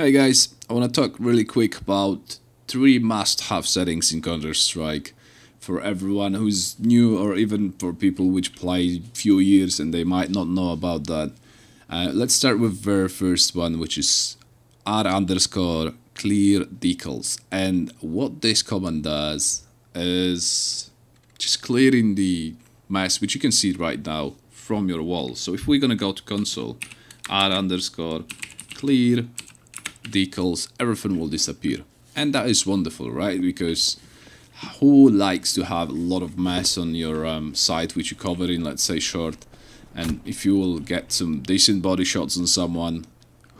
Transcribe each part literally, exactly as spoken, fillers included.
Hey guys, I want to talk really quick about three must-have settings in Counter-Strike for everyone who's new, or even for people which play few years and they might not know about that. Uh, let's start with the first one, which is r underscore clear decals, and what this command does is just clearing the mess, which you can see right now, from your wall. So if we're gonna go to console, r underscore clear decals, everything will disappear, and that is wonderful, right? Because who likes to have a lot of mess on your um, site which you cover in, let's say, short? And if you will get some decent body shots on someone,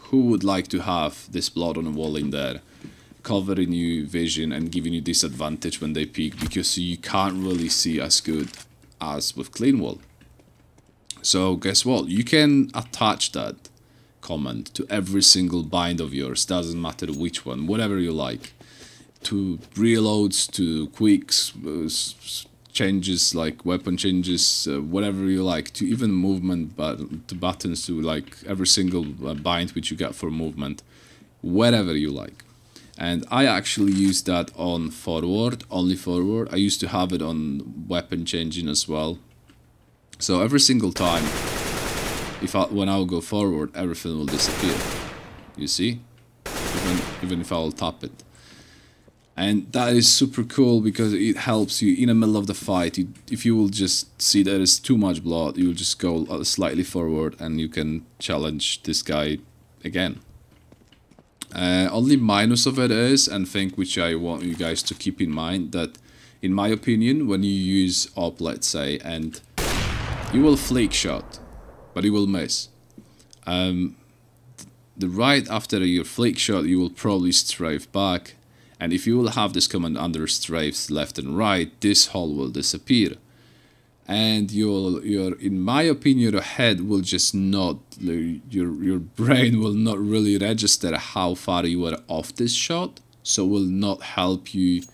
who would like to have this blood on a wall in there, covering you vision and giving you disadvantage when they peek, because you can't really see as good as with clean wall? So guess what? You can attach that command to every single bind of yours, doesn't matter which one, whatever you like, to reloads, to quicks, uh, changes like weapon changes, uh, whatever you like, to even movement, but to buttons, to like every single bind which you get for movement, whatever you like. And I actually use that on forward, only forward. I used to have it on weapon changing as well. So every single time, if I, when I'll go forward, everything will disappear. You see, even, even if I'll tap it. And that is super cool because it helps you in the middle of the fight. You, if you will just see there is too much blood, you will just go slightly forward and you can challenge this guy again. Uh, only minus of it is, and thing which I want you guys to keep in mind, that in my opinion, when you use op, let's say, and you will flick shot, but you will miss. Um, the right after your flick shot, you will probably strafe back. And if you will have this command under strafes left and right, this hole will disappear. And you'll, you're, in my opinion, your head will just not, your, your brain will not really register how far you were off this shot. So will not help you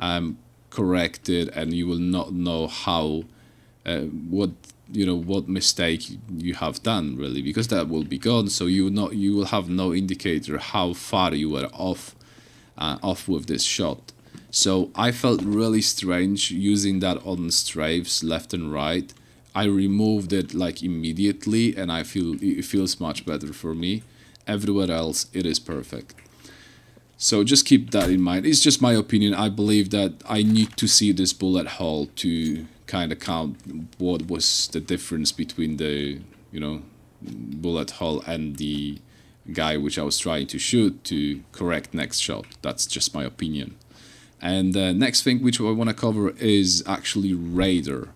um, correct it, and you will not know how, uh, what, you know, what mistake you have done, really, because that will be gone. So you will not, you will have no indicator how far you were off, uh, off with this shot. So I felt really strange using that on strafes left and right. I removed it like immediately, and I feel it feels much better for me. Everywhere else, it is perfect. So just keep that in mind. It's just my opinion. I believe that I need to see this bullet hole to kind of count what was the difference between the, you know, bullet hole and the guy which I was trying to shoot to correct next shot. That's just my opinion. And the next thing which I want to cover is actually radar.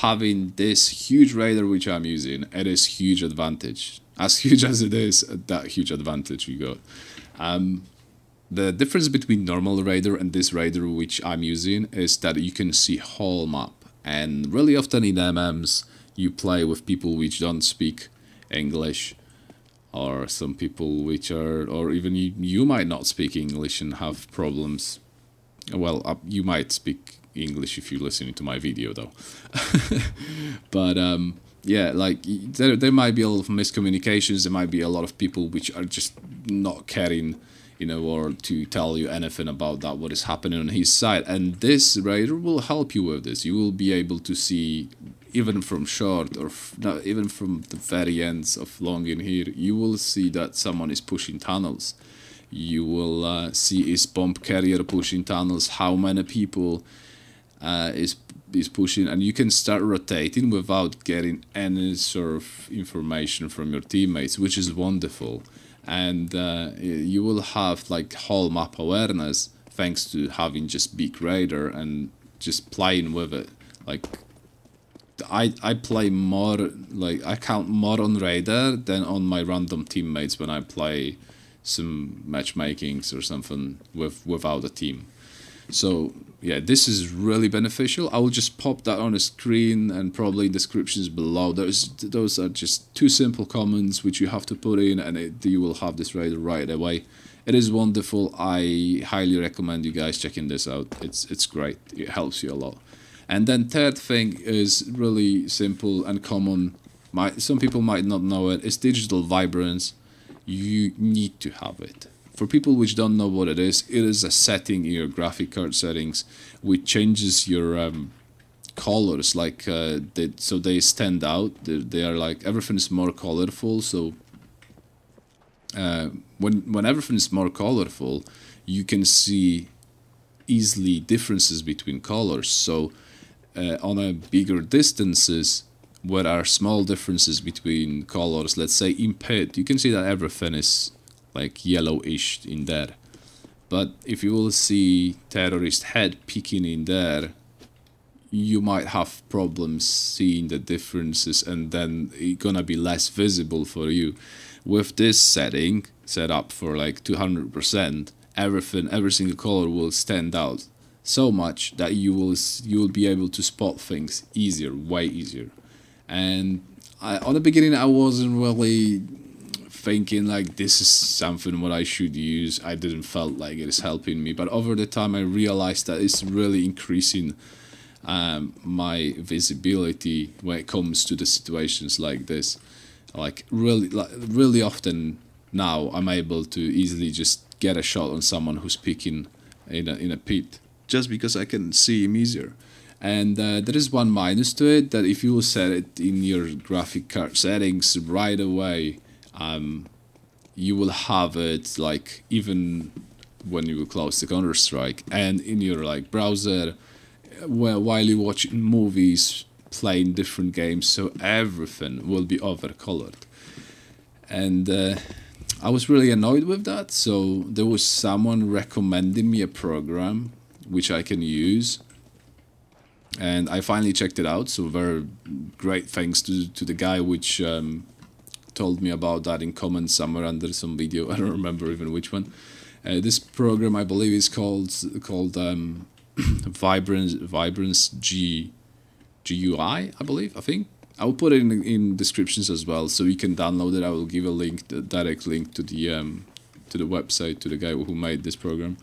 Having this huge radar which I'm using, it is huge advantage. As huge as it is, that huge advantage you got. Um, the difference between normal radar and this radar which I'm using is that you can see whole map. And really often in M Ms, you play with people which don't speak English, or some people which are, or even you, you might not speak English and have problems. Well, uh, you might speak English if you're listening to my video, though. But um, yeah, like there, there might be a lot of miscommunications. There might be a lot of people which are just not caring, you know, or to tell you anything about that, what is happening on his side. And this radar will help you with this. You will be able to see, even from short, or f no, even from the very ends of long in here, you will see that someone is pushing tunnels. You will uh, see is bomb carrier pushing tunnels, how many people uh, is, is pushing, and you can start rotating without getting any sort of information from your teammates, which is wonderful. And uh, you will have like whole map awareness thanks to having just big radar and just playing with it. Like I, I play more, like I count more on radar than on my random teammates when I play some matchmakings or something with without a team. So yeah, this is really beneficial. I will just pop that on the screen and probably in descriptions below. Those those are just two simple comments which you have to put in, and it, you will have this radar right away. It is wonderful. I highly recommend you guys checking this out. It's it's great. It helps you a lot. And then third thing is really simple and common. Might, some people might not know it. It's digital vibrance. You need to have it. For people which don't know what it is, it is a setting, your graphic card settings, which changes your um, colors, like uh, they, so they stand out. They, they are like, everything is more colorful. So uh, when when everything is more colorful, you can see easily differences between colors. So uh, on a bigger distances, where are small differences between colors, let's say impaired, you can see that everything is like yellowish in there. But if you will see terrorist head peeking in there, you might have problems seeing the differences, and then it's gonna be less visible for you. With this setting set up for like two hundred percent, everything, every single color will stand out so much that you will you will be able to spot things easier, way easier. And I, on the beginning, I wasn't really thinking like this is something what I should use. I didn't felt like it is helping me, but over the time I realized that it's really increasing um, my visibility when it comes to the situations like this. Like really, like, really often now I'm able to easily just get a shot on someone who's peeking in a, in a pit, just because I can see him easier. And uh, there is one minus to it, that if you will set it in your graphic card settings right away, um, you will have it like even when you will close the Counter-Strike and in your like browser, where while you're watching movies, playing different games, so everything will be overcolored. And uh, I was really annoyed with that. So there was someone recommending me a program which I can use. And I finally checked it out, so very great thanks to, to the guy which um, told me about that in comments somewhere under some video, I don't remember even which one. Uh, this program, I believe, is called called um, Vibrance Vibrance G, G U I, I believe, I think. I'll put it in, in descriptions as well, so you can download it. I will give a link, a direct link to the, um, to the website, to the guy who made this program.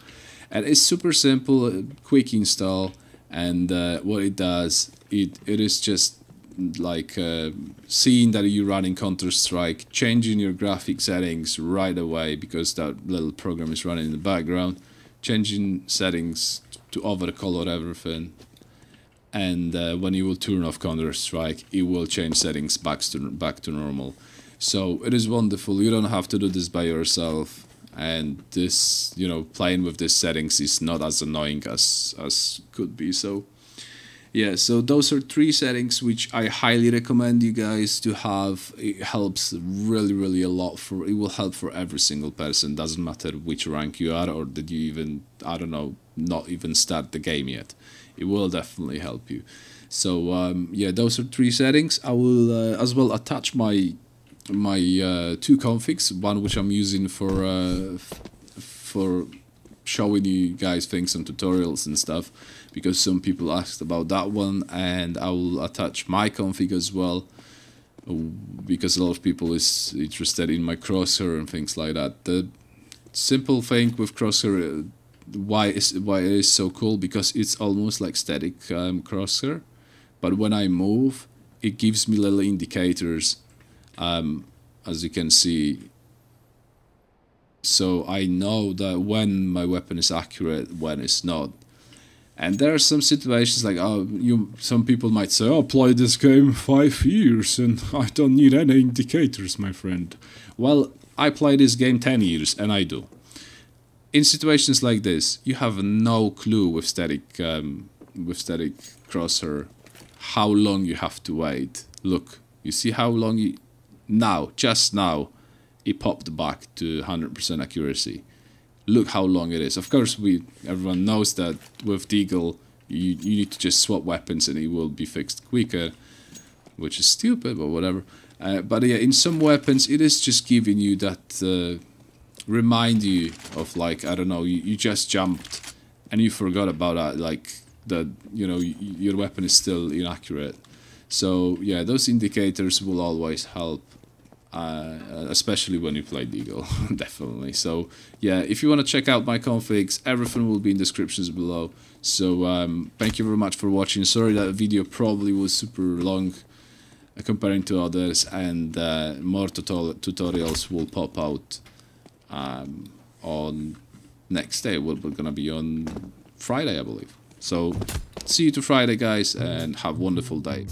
And it's super simple, quick install. And uh, what it does, it, it is just like uh, seeing that you're running Counter-Strike, changing your graphic settings right away, because that little program is running in the background, changing settings to overcolor everything. And uh, when you will turn off Counter-Strike, it will change settings back to, back to normal. So it is wonderful. You don't have to do this by yourself. And this, you know, playing with these settings is not as annoying as as could be. So yeah, so those are three settings which I highly recommend you guys to have. It helps really, really a lot. For it will help for every single person. Doesn't matter which rank you are, or did you even, I don't know, not even start the game yet. It will definitely help you. So um, yeah, those are three settings. I will uh, as well attach my my uh, two configs, one which I'm using for uh, for showing you guys things and tutorials and stuff, because some people asked about that one, and I will attach my config as well, because a lot of people is interested in my crosshair and things like that. The simple thing with crosshair, why is why it is so cool, because it's almost like static um, crosshair, but when I move, it gives me little indicators. Um, as you can see, so I know that when my weapon is accurate, when it's not. And there are some situations like, oh, you, some people might say, oh, I played this game five years and I don't need any indicators, my friend. Well, I play this game ten years and I do. In situations like this, you have no clue with static, um, with static crosshair, how long you have to wait. Look, you see how long you... Now, just now, it popped back to one hundred percent accuracy. Look how long it is. Of course, we everyone knows that with Deagle, you, you need to just swap weapons and it will be fixed quicker, which is stupid, but whatever. Uh, but yeah, in some weapons, it is just giving you that... Uh, remind you of, like, I don't know, you, you just jumped and you forgot about that, like, that, you know, y your weapon is still inaccurate. So yeah, those indicators will always help, uh, especially when you play Deagle, definitely. So yeah, if you want to check out my configs, everything will be in descriptions below. So um, thank you very much for watching. Sorry that video probably was super long uh, comparing to others, and uh, more tutorials will pop out um, on next day. We're, we're going to be on Friday, I believe. So see you to Friday, guys, and have a wonderful day.